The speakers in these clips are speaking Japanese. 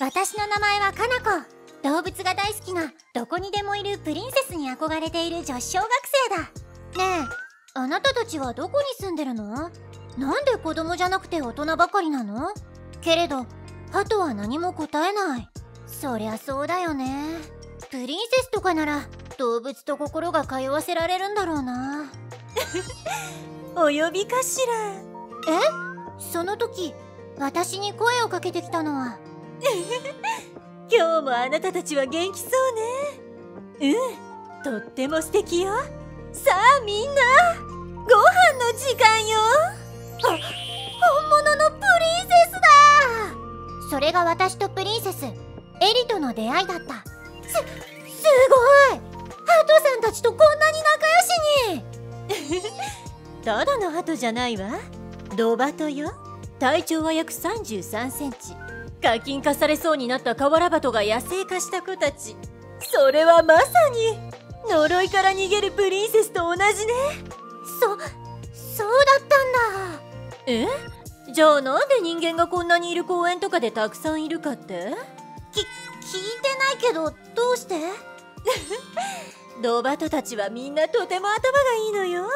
私の名前はかなこ。動物が大好きなどこにでもいるプリンセスに憧れている女子小学生だ。ねえ、あなたたちはどこに住んでるの？なんで子供じゃなくて大人ばかりなの？けれどハトは何も答えない。そりゃそうだよね。プリンセスとかなら動物と心が通わせられるんだろうな。お呼びかしら。え？その時私に声をかけてきたのは今日もあなたたちは元気そうね。うん、とっても素敵よ。さあみんな、ご飯の時間よ。本物のプリンセスだ。それが私とプリンセスエリとの出会いだった。すごいハトさんたちとこんなに仲良しにただのハトじゃないわ。ドバトよ。体長は約33センチ。課金化されそうになったカワラバトが野生化した子たち。それはまさに呪いから逃げるプリンセスと同じね。そうだったんだ。え？じゃあなんで人間がこんなにいる公園とかでたくさんいるかって？聞いてないけど、どうして？ドバトたちはみんなとても頭がいいのよ。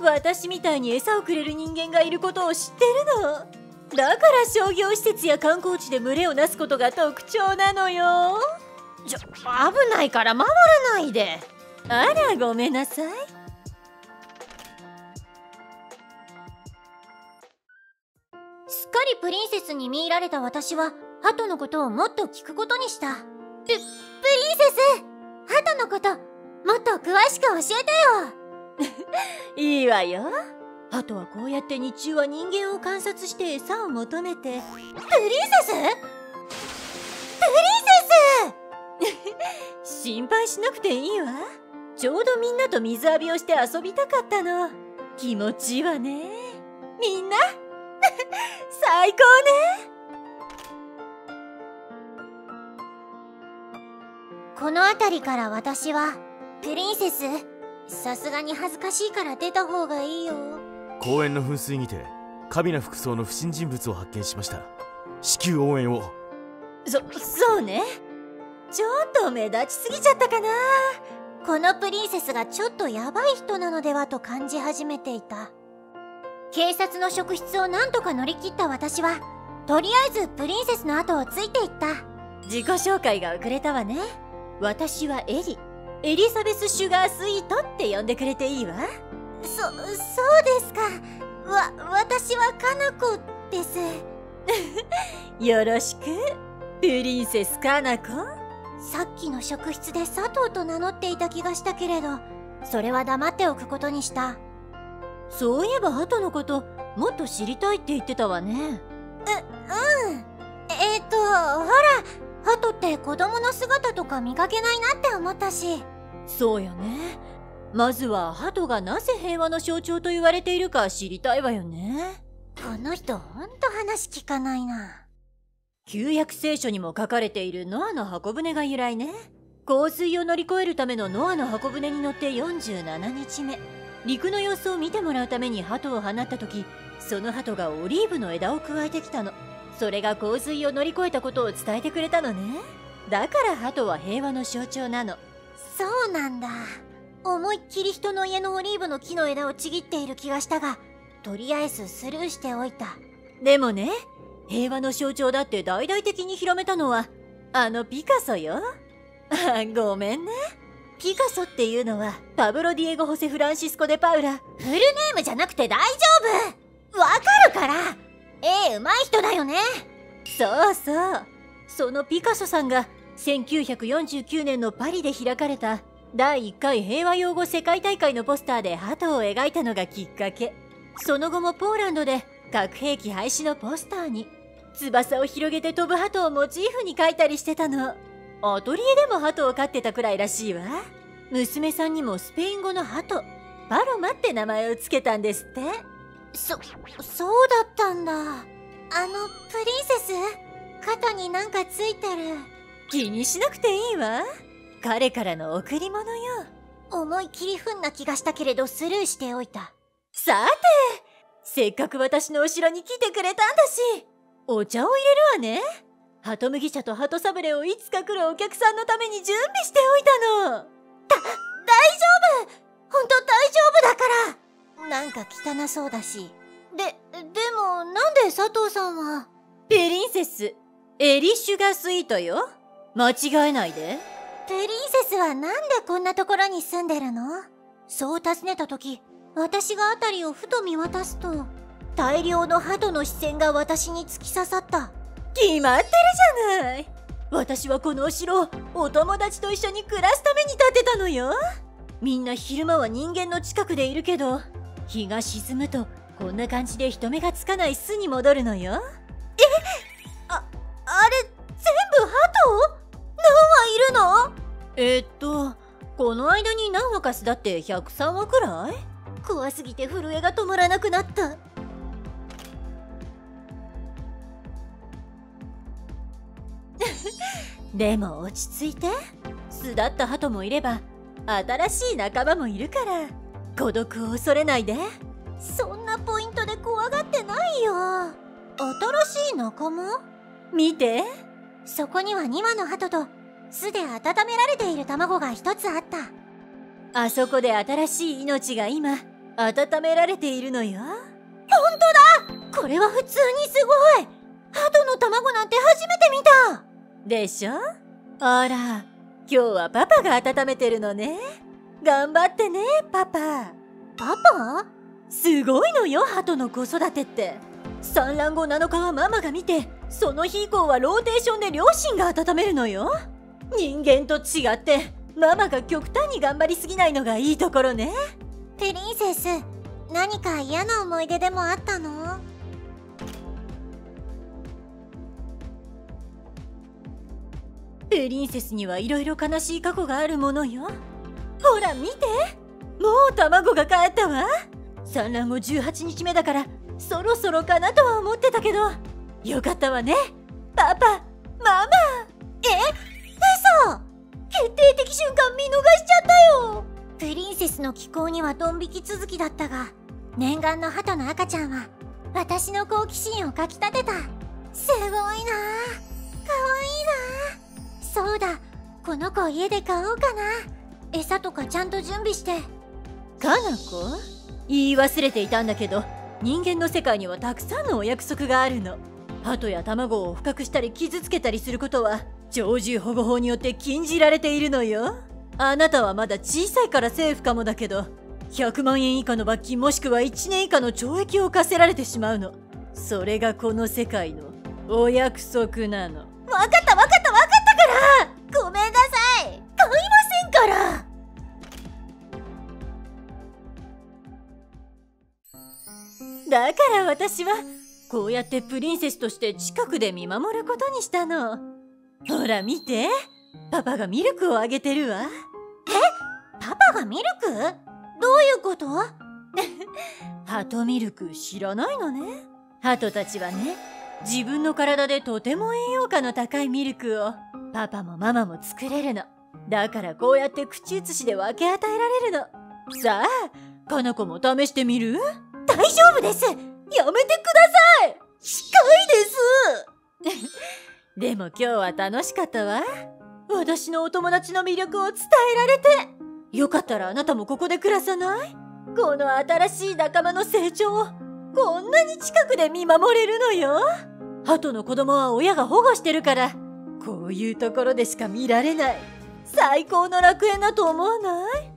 私みたいに餌をくれる人間がいることを知ってるの。だから商業施設や観光地で群れをなすことが特徴なのよ。危ないから回らないで。あら、ごめんなさい。すっかりプリンセスに見入られた私はハトのことをもっと聞くことにした。プリンセス、ハトのこともっと詳しく教えてよ。いいわよ。ハトはこうやって日中は人間を観察して餌を求めて。プリンセス？プリンセス心配しなくていいわ。ちょうどみんなと水浴びをして遊びたかったの。気持ちいいわね。みんな最高ね。この辺りから私はプリンセス、さすがに恥ずかしいから出た方がいいよ。公園の噴水にて華美な服装の不審人物を発見しました。至急応援を。そうね。ちょっと目立ちすぎちゃったかな。このプリンセスがちょっとヤバい人なのではと感じ始めていた。警察の職質をなんとか乗り切った私はとりあえずプリンセスの後をついていった。自己紹介が遅れたわね。私はエリザベスシュガースイートって呼んでくれていいわ。そうですか。私はかなこです。よろしく、プリンセスかなこ。さっきの職質で佐藤と名乗っていた気がしたけれど、それは黙っておくことにした。そういえばハトのこともっと知りたいって言ってたわね。うんほら、ハトって子供の姿とか見かけないなって思ったし。そうよね。まずはハトがなぜ平和の象徴と言われているか知りたいわよね。この人ほんと話聞かないな。旧約聖書にも書かれているノアの箱舟が由来ね。洪水を乗り越えるためのノアの箱舟に乗って47日目、陸の様子を見てもらうためにハトを放った時、そのハトがオリーブの枝をくわえてきたの。それが洪水を乗り越えたことを伝えてくれたのね。だからハトは平和の象徴なの。そうなんだ。思いっきり人の家のオリーブの木の枝をちぎっている気がしたが、とりあえずスルーしておいた。でもね、平和の象徴だって大々的に広めたのはあのピカソよ。ごめんね。ピカソっていうのはパブロ・ディエゴ・ホセ・フランシスコ・デ・パウラ。フルネームじゃなくて大丈夫、わかるから。うまい人だよね。そうそう、そのピカソさんが1949年のパリで開かれた第1回平和擁護世界大会のポスターでハトを描いたのがきっかけ。その後もポーランドで核兵器廃止のポスターに翼を広げて飛ぶハトをモチーフに描いたりしてたの。アトリエでもハトを飼ってたくらいらしいわ。娘さんにもスペイン語のハト、パロマって名前をつけたんですって。そうだったんだ。あのプリンセス、肩になんかついてる。気にしなくていいわ。彼からの贈り物よ。思いっきり不運な気がしたけれどスルーしておいた。さて、せっかく私の後ろに来てくれたんだし、お茶を入れるわね。鳩麦茶と鳩サブレをいつか来るお客さんのために準備しておいたの。大丈夫、ほんと大丈夫だから。なんか汚そうだし。でもなんで佐藤さんは。プリンセスエリシュガースイートよ、間違えないで。プリンセスはなんでこんなところに住んでるの？そう尋ねた時、私が辺りをふと見渡すと、大量の鳩の視線が私に突き刺さった。決まってるじゃない、私はこのお城をお友達と一緒に暮らすために建てたのよ。みんな昼間は人間の近くでいるけど、日が沈むとこんな感じで人目がつかない巣に戻るのよ。え、あれ全部鳩？何羽いるの？この間に何羽か巣だって、103羽くらい。怖すぎて震えが止まらなくなった。でも落ち着いて、巣立った鳩もいれば新しい仲間もいるから、孤独を恐れないで。そんなポイントで怖がってないよ。新しい仲間？見て、そこには2羽の鳩と巣で温められている卵が1つあった。あそこで新しい命が今温められているのよ。ほんとだ、これは普通にすごい。鳩の卵なんて初めて見たでしょ。あら、今日はパパが温めてるのね。頑張ってね、パパ。パパ？すごいのよ、鳩の子育てって。産卵後7日はママが見て、その日以降はローテーションで両親が温めるのよ。人間と違ってママが極端に頑張りすぎないのがいいところね。プリンセス、何か嫌な思い出でもあったの？プリンセスにはいろいろ悲しい過去があるものよ。ほら見て、もう卵がかえったわ。産卵後18日目だからそろそろかなとは思ってたけど、よかったわね、パパ、ママ。嘘、決定的瞬間見逃しちゃったよ。プリンセスの気候にはドン引き続きだったが、念願の鳩の赤ちゃんは私の好奇心をかきたてた。すごいな、かわいいな。そうだ、この子家で買おうかな。餌とかちゃんと準備して。かな子、言い忘れていたんだけど、人間の世界にはたくさんのお約束があるの。鳩や卵を捕獲したり傷つけたりすることは鳥獣保護法によって禁じられているのよ。あなたはまだ小さいからセーフかもだけど、100万円以下の罰金もしくは1年以下の懲役を課せられてしまうの。それがこの世界のお約束なの。わかったわかったわかったから、ごめんなさい、買いませんから。だから私はこうやってプリンセスとして近くで見守ることにしたの。ほら見て、パパがミルクをあげてるわ。え、パパがミルク？どういうこと？鳩ミルク知らないのね。鳩たちはね、自分の体でとても栄養価の高いミルクをパパもママも作れるの。だからこうやって口移しで分け与えられるの。さあ、かなこも試してみる？大丈夫です、やめてください、近いです。でも今日は楽しかったわ。私のお友達の魅力を伝えられて。よかったらあなたもここで暮らさない？この新しい仲間の成長をこんなに近くで見守れるのよ。鳩の子供は親が保護してるから、こういうところでしか見られない。最高の楽園だと思わない？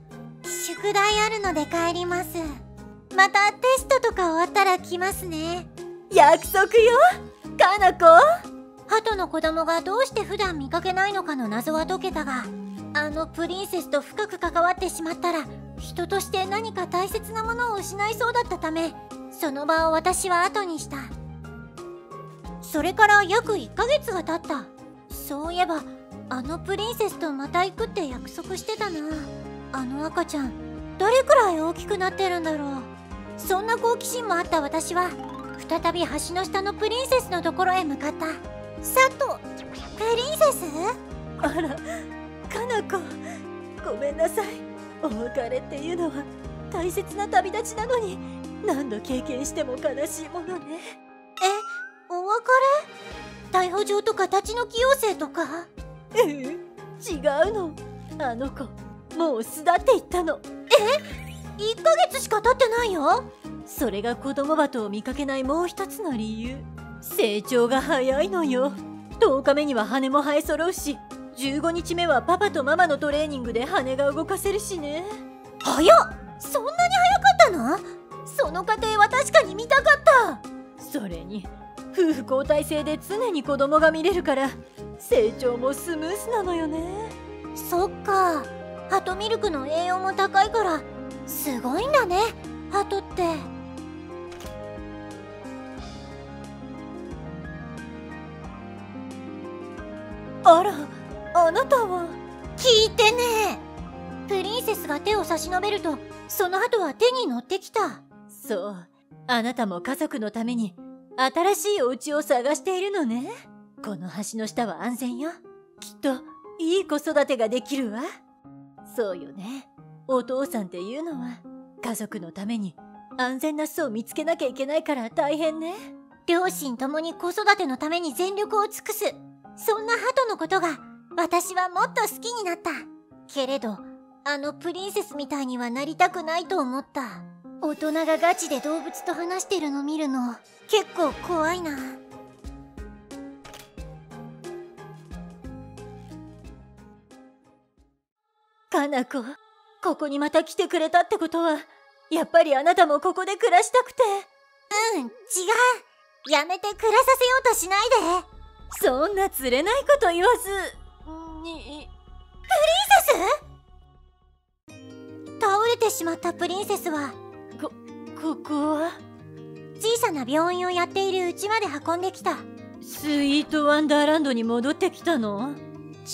宿題あるので帰ります。またテストとか終わったら来ますね。約束よ、かなこ。鳩の子供がどうして普段見かけないのかの謎は解けたが、あのプリンセスと深く関わってしまったら人として何か大切なものを失いそうだったため、その場を私は後にした。それから約1ヶ月が経った。そういえばあのプリンセスとまた行くって約束してたな。あの赤ちゃんどれくらい大きくなってるんだろう。そんな好奇心もあった私は再び橋の下のプリンセスのところへ向かった。佐藤、プリンセス？あら、かなこ、ごめんなさい。お別れっていうのは大切な旅立ちなのに、何度経験しても悲しいものね。え、お別れ？逮捕状とか立ち退き要請とか。ええ、違うの。あの子もう巣立っていったの。え、1ヶ月しか経ってないよ。それが子供鳩を見かけないもう一つの理由。成長が早いのよ。10日目には羽も生え揃うし、15日目はパパとママのトレーニングで羽が動かせるしね。早っ。そんなに早かったの？その過程は確かに見たかった。それに夫婦交代制で常に子供が見れるから、成長もスムースなのよね。そっか、ハトミルクの栄養も高いからすごいんだね、ハトって。あら、あなたは。聞いてね。プリンセスが手を差し伸べると、そのハトは手に乗ってきた。そう、あなたも家族のために新しいお家を探しているのね。この橋の下は安全よ。きっといい子育てができるわ。そうよね、お父さんっていうのは家族のために安全な巣を見つけなきゃいけないから大変ね。両親ともに子育てのために全力を尽くす、そんなハトのことが私はもっと好きになった。けれどあのプリンセスみたいにはなりたくないと思った。大人がガチで動物と話してるの見るの結構怖いな。かなこ、ここにまた来てくれたってことは、やっぱりあなたもここで暮らしたくて。うん、違う。やめて暮らさせようとしないで。そんなつれないこと言わずに。プリンセス？倒れてしまったプリンセスは、ここは小さな病院をやっているうちまで運んできた。スイートワンダーランドに戻ってきたの？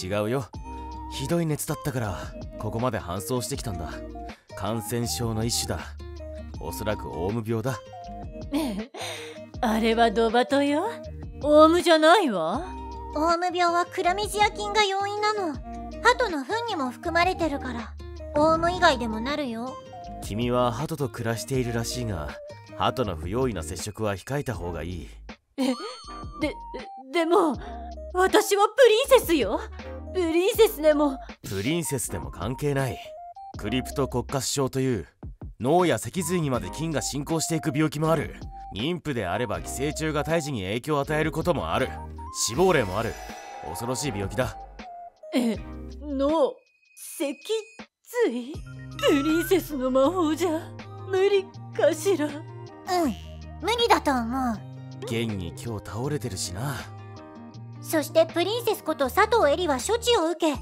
違うよ、ひどい熱だったからここまで搬送してきたんだ。感染症の一種だ。おそらくオウム病だ。あれはドバトよ、オウムじゃないわ。オウム病はクラミジア菌が要因なの。ハトの糞にも含まれてるからオウム以外でもなるよ。君はハトと暮らしているらしいが、ハトの不用意な接触は控えた方がいい。でも私はプリンセスよ。プリンセスでも関係ない。クリプトコッカス症という脳や脊髄にまで菌が進行していく病気もある。妊婦であれば寄生虫が胎児に影響を与えることもある。死亡例もある。恐ろしい病気だ。脳、脊つい、プリンセスの魔法じゃ無理かしら。うん、無理だと思う。現に今日倒れてるしな。そしてプリンセスこと佐藤恵里は処置を受け、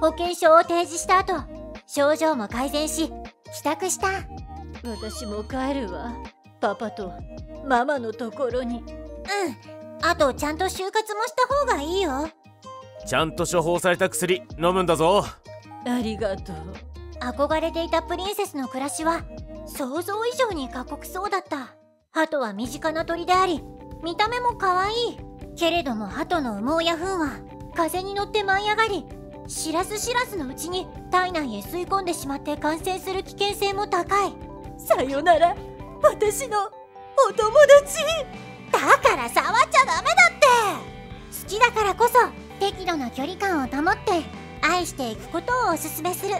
保険証を提示した後、症状も改善し帰宅した。私も帰るわ、パパとママのところに。うん、あとちゃんと就活もした方がいいよ。ちゃんと処方された薬飲むんだぞ。ありがとう。憧れていたプリンセスの暮らしは想像以上に過酷そうだった。ハトは身近な鳥であり、見た目も可愛いけれども、ハトの羽毛や糞は風に乗って舞い上がり、知らず知らずのうちに体内へ吸い込んでしまって感染する危険性も高い。さよなら、私のお友達。だから触っちゃダメだって。好きだからこそ適度な距離感を保って愛していくことをおすすめする。